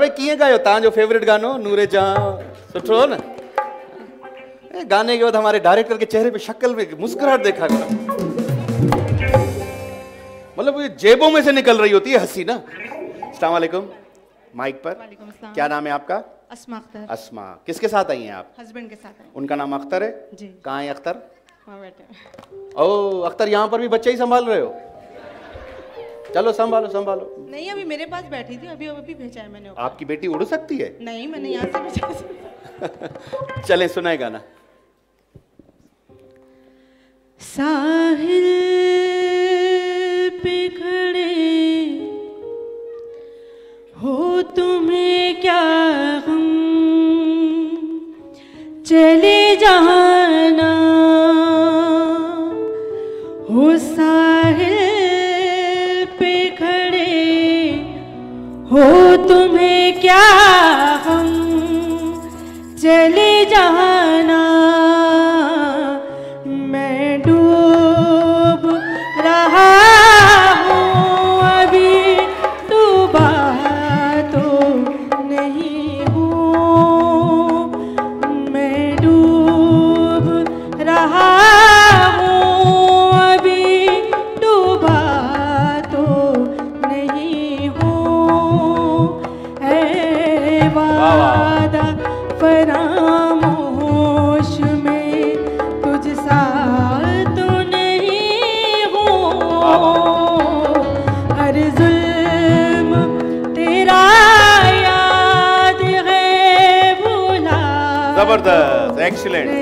कीअं गायो तव्हांजो फेवरेट गानो नूरे जान सुठो न ए गाने के बाद हमारे डायरेक्टर के चेहरे पे शक्ल में मुस्कुराहट देखा गया मतलब ये जेबों में से निकल रही होती है हंसी ना। अस्सलाम वालेकुम माइक पर वालेकुम अस्सलाम। क्या नाम है आपका? अस्मा अख्तर। अस्मा किसके साथ आई हैं आप? हस्बैंड के साथ। उनका नाम अख्तर है जी। कहाँ है अख्तर? हां बेटा। ओ अख्तर यहाँ पर भी बच्चे ही संभाल रहे हो? चलो संभालो संभालो। नहीं अभी मेरे पास बैठी थी अभी भेजा है मैंने। आपकी बेटी उड़ सकती है? नहीं मैंने यहाँ से भेजा। चले सुनाए गाना। साहिल पे खड़े हो तुम्हें क्या गम, चले जाना हो साहिल हो तुम्हें क्या हम, चले जाना मैं डूब रहा हूँ अभी तू बाहर तो नहीं हूँ, मैं डूब रहा एक्सीलेंट।